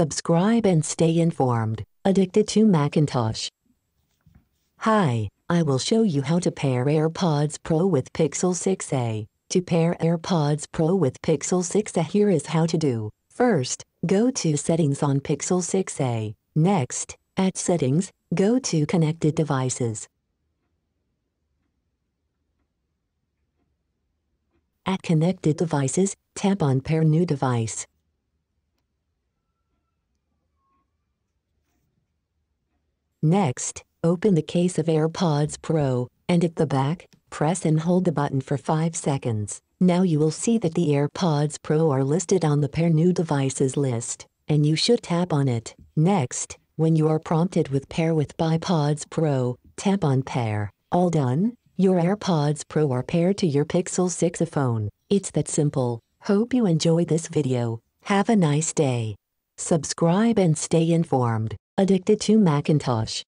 Subscribe and stay informed. Addicted to Macintosh. Hi, I will show you how to pair AirPods Pro with Pixel 6a. To pair AirPods Pro with Pixel 6a, here is how to do. First, go to Settings on Pixel 6a. Next, at Settings, go to Connected Devices. At Connected Devices, tap on Pair New Device. Next, open the case of AirPods Pro, and at the back, press and hold the button for 5 seconds. Now you will see that the AirPods Pro are listed on the Pair New Devices list, and you should tap on it. Next, when you are prompted with Pair with BiPods Pro, tap on Pair. All done, your AirPods Pro are paired to your Pixel 6a phone. It's that simple. Hope you enjoy this video. Have a nice day. Subscribe and stay informed. Addicted to Macintosh.